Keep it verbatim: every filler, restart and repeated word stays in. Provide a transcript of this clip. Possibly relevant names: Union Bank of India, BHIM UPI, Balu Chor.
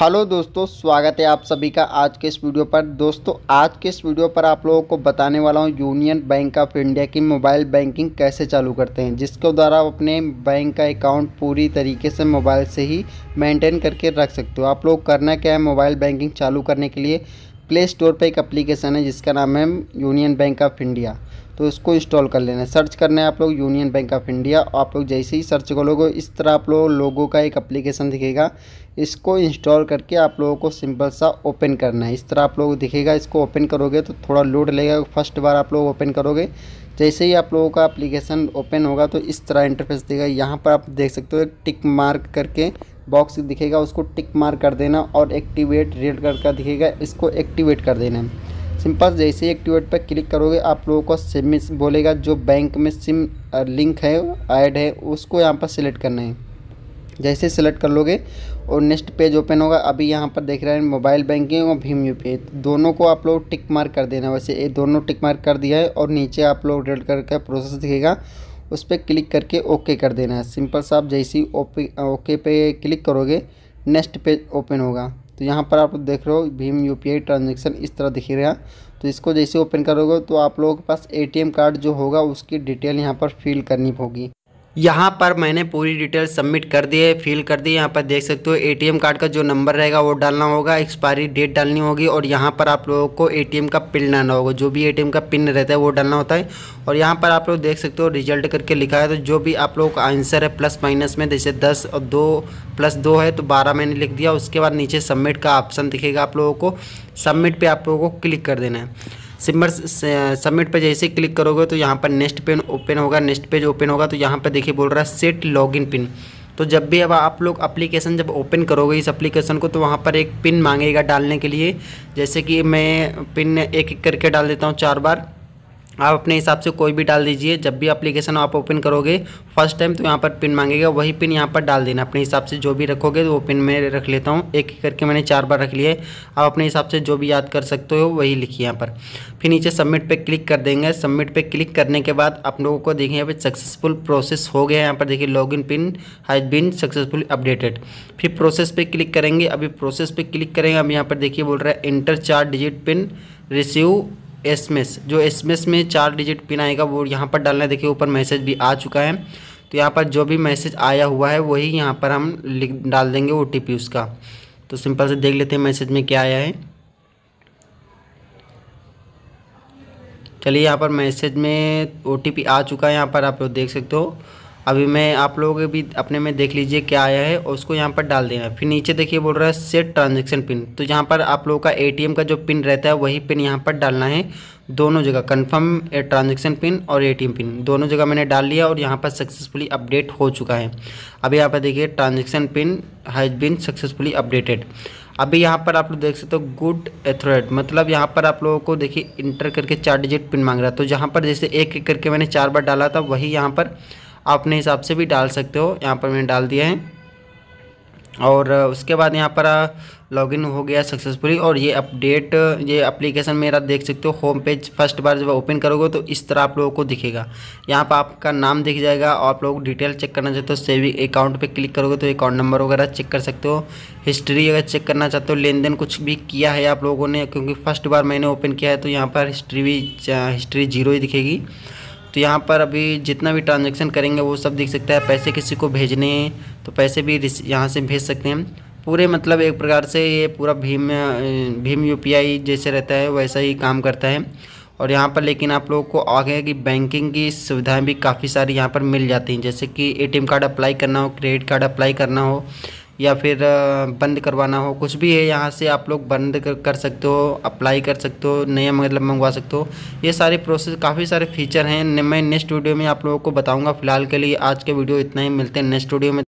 Hello दोस्तों, स्वागत है आप सभी का आज के इस वीडियो पर। दोस्तों आज के इस वीडियो पर आप लोगों को बताने वाला हूं यूनियन बैंक ऑफ इंडिया की मोबाइल बैंकिंग कैसे चालू करते हैं, जिसके द्वारा आप अपने बैंक का अकाउंट पूरी तरीके से मोबाइल से ही मेंटेन करके रख सकते हो। आप लोग करना क्या है, मोबाइल बैंकिंग चालू करने के लिए प्ले स्टोर पर एक एप्लीकेशन है जिसका नाम है यूनियन बैंक ऑफ इंडिया, तो इसको इंस्टॉल कर लेना है। सर्च करना है आप लोग यूनियन बैंक ऑफ इंडिया। आप लोग जैसे ही सर्च करोगे इस तरह आप लोग लोगों का एक एप्लीकेशन दिखेगा, इसको इंस्टॉल करके आप लोगों को सिंपल सा ओपन करना है। इस तरह आप लोगों को दिखेगा, इसको ओपन करोगे तो थोड़ा लोड लेगा। फर्स्ट बार आप लोग ओपन करोगे, जैसे ही आप लोगों का एप्लीकेशन ओपन होगा तो इस तरह इंटरफेस दिखेगा। यहाँ पर आप देख सकते हो एक टिक मार्क करके बॉक्स दिखेगा, उसको टिक मार्क कर देना और एक्टिवेट रेड कलर का दिखेगा, इसको एक्टिवेट कर देना। सिंपल जैसे ही एक्टिवेट पर क्लिक करोगे आप लोगों को सिम बोलेगा, जो बैंक में सिम लिंक है ऐड है उसको यहाँ पर सिलेक्ट करना है। जैसे सिलेक्ट कर लोगे और नेक्स्ट पेज ओपन होगा। अभी यहाँ पर देख रहे हैं मोबाइल बैंकिंग और भीम यूपीआई, दोनों को आप लोग टिक मार्क कर देना। वैसे ये दोनों टिक मार्क कर दिया है और नीचे आप लोग रेड कलर का प्रोसेस दिखेगा, उस पर क्लिक करके ओके कर देना है। सिंपल सा आप जैसे ही ओपे ओके पे क्लिक करोगे नेक्स्ट पेज ओपन होगा। तो यहाँ पर आप देख रहे हो भीम यूपीआई ट्रांजेक्शन इस तरह दिख रहा, तो इसको जैसे ओपन करोगे तो आप लोगों के पास एटीएम कार्ड जो होगा उसकी डिटेल यहाँ पर फिल करनी होगी। यहाँ पर मैंने पूरी डिटेल सबमिट कर दी है, फिल कर दी। यहाँ पर देख सकते हो एटीएम कार्ड का जो नंबर रहेगा वो डालना होगा, एक्सपायरी डेट डालनी होगी और यहाँ पर आप लोगों को एटीएम का पिन डालना होगा, जो भी एटीएम का पिन रहता है वो डालना होता है। और यहाँ पर आप लोग देख सकते हो रिजल्ट करके लिखा है, तो जो भी आप लोगों का आंसर है प्लस माइनस में, जैसे दस और दो प्लस दो है तो बारह मैंने लिख दिया। उसके बाद नीचे सबमिट का ऑप्शन दिखेगा, आप लोगों को सबमिट पर आप लोगों को क्लिक कर देना है। सिमर सबमिट पर जैसे क्लिक करोगे तो यहाँ पर नेक्स्ट पेज ओपन होगा। नेक्स्ट पेज ओपन होगा तो यहाँ पर देखिए बोल रहा है सेट लॉगिन पिन। तो जब भी अब आप लोग एप्लीकेशन जब ओपन करोगे इस एप्लीकेशन को, तो वहाँ पर एक पिन मांगेगा डालने के लिए। जैसे कि मैं पिन एक एक करके डाल देता हूँ चार बार, आप अपने हिसाब से कोई भी डाल दीजिए। जब भी एप्लीकेशन आप ओपन करोगे फर्स्ट टाइम तो यहाँ पर पिन मांगेगा, वही पिन यहाँ पर डाल देना। अपने हिसाब से जो भी रखोगे तो वो पिन मैं रख लेता हूँ, एक एक करके मैंने चार बार रख लिया है। आप अपने हिसाब से जो भी याद कर सकते हो वही लिखिए यहाँ पर। फिर नीचे सबमिट पे क्लिक कर देंगे। सबमिट पे क्लिक करने के बाद आप लोगों को देखिए यहाँ पर सक्सेसफुल प्रोसेस हो गया है। यहाँ पर देखिए login PIN has been successfully updated. फिर प्रोसेस पे क्लिक करेंगे, अभी प्रोसेस पे क्लिक करेंगे। अब यहाँ पर देखिए बोल रहा है इंटर चार डिजिट पिन रिसीव एसएमएस, जो एसएमएस में चार डिजिट पिन आएगा वो यहाँ पर डालना है। देखिए ऊपर मैसेज भी आ चुका है, तो यहाँ पर जो भी मैसेज आया हुआ है वही यहाँ पर हम लिख डाल देंगे ओटीपी उसका। तो सिंपल से देख लेते हैं मैसेज में क्या आया है। चलिए यहाँ पर मैसेज में ओटीपी आ चुका है, यहाँ पर आप लोग देख सकते हो। अभी मैं आप लोग भी अपने में देख लीजिए क्या आया है और उसको यहाँ पर डाल देना। फिर नीचे देखिए बोल रहा है सेट ट्रांजैक्शन पिन, तो यहाँ पर आप लोगों का एटीएम का जो पिन रहता है वही पिन यहाँ पर डालना है दोनों जगह। कंफर्म ट्रांजैक्शन पिन और एटीएम पिन दोनों जगह मैंने डाल लिया और यहाँ पर सक्सेसफुली अपडेट हो चुका है। अभी यहाँ पर देखिए transaction PIN has been successfully updated. अभी यहाँ पर आप लोग देख सकते हो गुड एथोरेट, मतलब यहाँ पर आप लोगों को देखिए इंटर करके चार डिजिट पिन मांग रहा है। तो जहाँ पर जैसे एक एक करके मैंने चार बार डाला था वही यहाँ पर आप अपने हिसाब से भी डाल सकते हो। यहाँ पर मैंने डाल दिया है और उसके बाद यहाँ पर लॉगिन हो गया सक्सेसफुली। और ये अपडेट ये एप्लीकेशन मेरा देख सकते हो, होम पेज फर्स्ट बार जब ओपन करोगे तो इस तरह आप लोगों को दिखेगा। यहाँ पर आपका नाम दिख जाएगा और आप लोग डिटेल चेक करना चाहते हो सेविंग अकाउंट पे क्लिक करोगे तो अकाउंट नंबर वगैरह चेक कर सकते हो। हिस्ट्री अगर चेक करना चाहते हो, लेन देन कुछ भी किया है आप लोगों ने, क्योंकि फर्स्ट बार मैंने ओपन किया है तो यहाँ पर हिस्ट्री भी हिस्ट्री जीरो ही दिखेगी। तो यहाँ पर अभी जितना भी ट्रांजैक्शन करेंगे वो सब दिख सकता है। पैसे किसी को भेजने हैं तो पैसे भी यहाँ से भेज सकते हैं पूरे, मतलब एक प्रकार से ये पूरा भीम भीम यूपीआई जैसे रहता है वैसा ही काम करता है। और यहाँ पर लेकिन आप लोगों को आगे की बैंकिंग की सुविधाएं भी काफ़ी सारी यहाँ पर मिल जाती हैं, जैसे कि एटीएम कार्ड अप्लाई करना हो, क्रेडिट कार्ड अप्लाई करना हो या फिर बंद करवाना हो, कुछ भी है यहाँ से आप लोग बंद कर सकते हो, अप्लाई कर सकते हो, नया मतलब मंगवा सकते हो। ये सारे प्रोसेस काफ़ी सारे फीचर हैं। मैं नेक्स्ट वीडियो में आप लोगों को बताऊंगा। फिलहाल के लिए आज के वीडियो इतना ही, मिलते हैं नेक्स्ट वीडियो में।